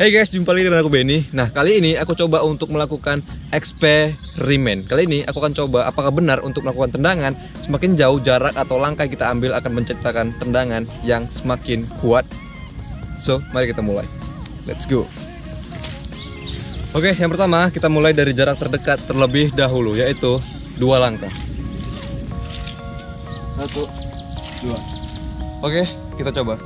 Hey guys, jumpa lagi dengan aku Benny. Nah, kali ini aku coba untuk melakukan eksperimen. Kali ini aku akan coba apakah benar untuk melakukan tendangan semakin jauh jarak atau langkah kita ambil akan menciptakan tendangan yang semakin kuat. So, mari kita mulai. Let's go. Oke, yang pertama kita mulai dari jarak terdekat terlebih dahulu, yaitu 2 langkah. 1, 2. Oke, kita coba.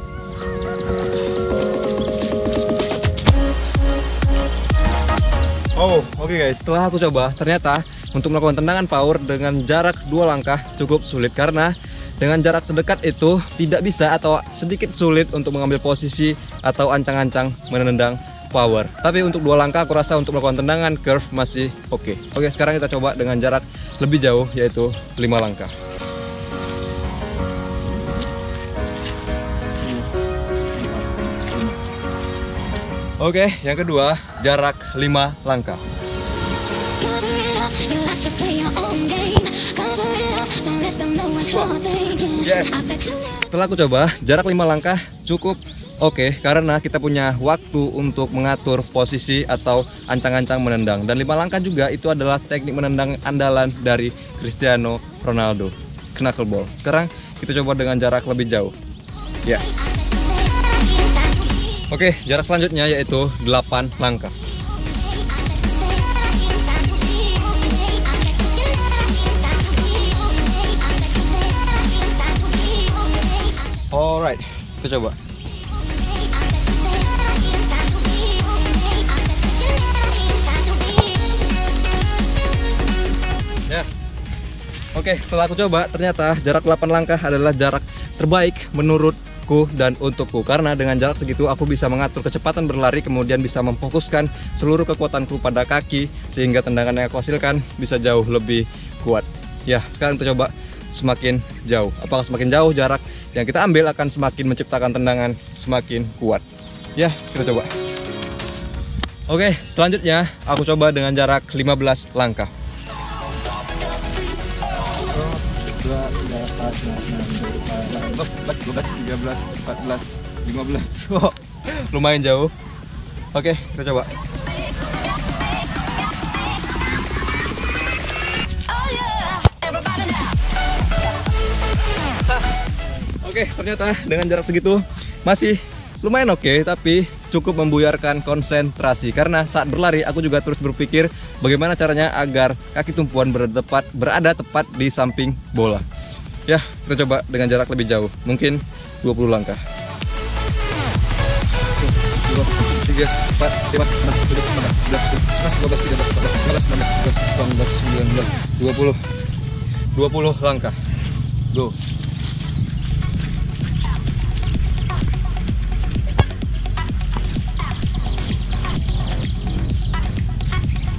Oke guys, setelah aku coba, ternyata untuk melakukan tendangan power dengan jarak 2 langkah cukup sulit, karena dengan jarak sedekat itu tidak bisa atau sedikit sulit untuk mengambil posisi atau ancang-ancang menendang power. Tapi untuk 2 langkah aku rasa untuk melakukan tendangan curve masih oke. Oke, sekarang kita coba dengan jarak lebih jauh, yaitu 5 langkah. Oke, yang kedua, jarak 5 langkah. Yes. Setelah aku coba, jarak 5 langkah cukup oke, karena kita punya waktu untuk mengatur posisi atau ancang-ancang menendang. Dan 5 langkah juga itu adalah teknik menendang andalan dari Cristiano Ronaldo, knuckleball. Sekarang kita coba dengan jarak lebih jauh. Ya. Oke, jarak selanjutnya yaitu 8 langkah. Alright, kita coba. Ya. Oke, setelah aku coba, ternyata jarak 8 langkah adalah jarak terbaik menurut dan untukku, karena dengan jarak segitu aku bisa mengatur kecepatan berlari, kemudian bisa memfokuskan seluruh kekuatanku pada kaki sehingga tendangan yang aku hasilkan bisa jauh lebih kuat. Ya, sekarang kita coba semakin jauh. Apakah semakin jauh jarak yang kita ambil akan semakin menciptakan tendangan semakin kuat? Ya, kita coba. Oke, selanjutnya aku coba dengan jarak 15 langkah. Lumayan jauh. Oke, kita coba. Oke, ternyata dengan jarak segitu masih lumayan oke, tapi cukup membuyarkan konsentrasi, karena saat berlari aku juga terus berpikir bagaimana caranya agar kaki tumpuan berada tepat di samping bola. Ya, kita coba dengan jarak lebih jauh, mungkin 20 langkah. 20 langkah. Go.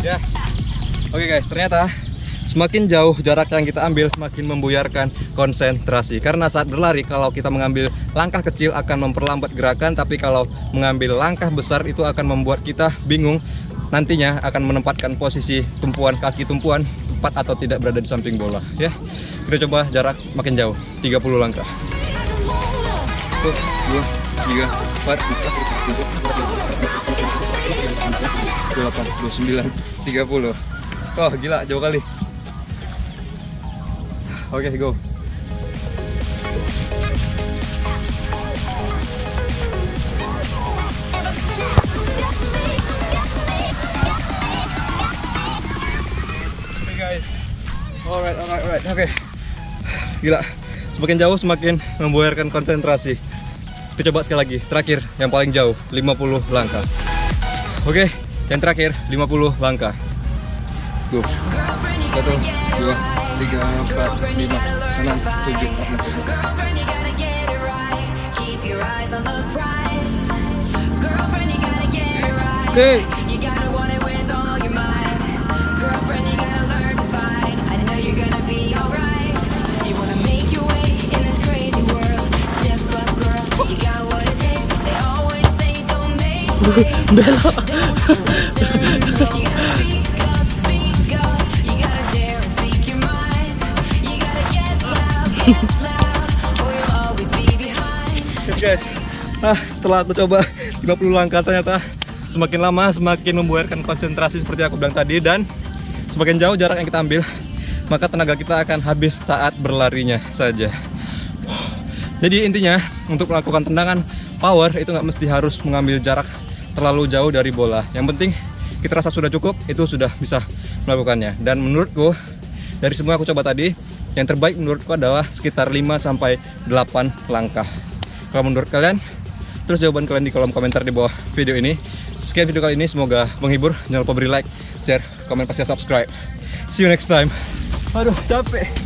Ya. Oke guys, ternyata semakin jauh jarak yang kita ambil semakin membuyarkan konsentrasi, karena saat berlari kalau kita mengambil langkah kecil akan memperlambat gerakan, tapi kalau mengambil langkah besar itu akan membuat kita bingung nantinya akan menempatkan posisi kaki tumpuan tepat atau tidak berada di samping bola. Ya, kita coba jarak makin jauh, 30 langkah. 1, 2, 3, 4, 5, 6, 7, 8, 9, 30. Oh gila, jauh kali. Oke, go. Oke guys. Alright. Oke. Gila. Semakin jauh semakin membuyarkan konsentrasi. Kita coba sekali lagi. Terakhir yang paling jauh, 50 langkah. Oke, yang terakhir 50 langkah. Go. 1, 2, 3, 4, 5, 6, 7, 8. Oke. Guys, setelah aku coba 50 langkah ternyata semakin lama semakin membuarkan konsentrasi seperti yang aku bilang tadi, dan semakin jauh jarak yang kita ambil maka tenaga kita akan habis saat berlarinya saja. Jadi intinya untuk melakukan tendangan power itu nggak mesti harus mengambil jarak terlalu jauh dari bola, yang penting kita rasa sudah cukup, itu sudah bisa melakukannya. Dan menurutku dari semua aku coba tadi, yang terbaik menurutku adalah sekitar 5-8 langkah. Kalau menurut kalian, terus jawaban kalian di kolom komentar di bawah video ini. Sekian video kali ini, semoga menghibur. Jangan lupa beri like, share, komen, pasti subscribe. See you next time. Aduh, capek.